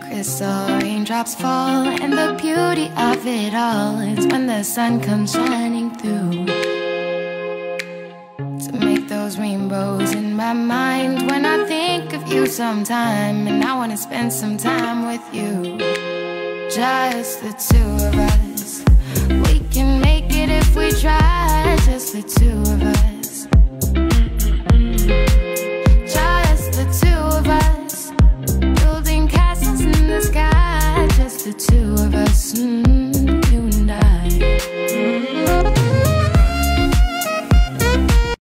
crystal raindrops fall, and the beauty of it all is when the sun comes shining through to make those rainbows in my mind. When I think of you sometime, and I want to spend some time with you, just the two of us. We can make it if we try, just the two of us.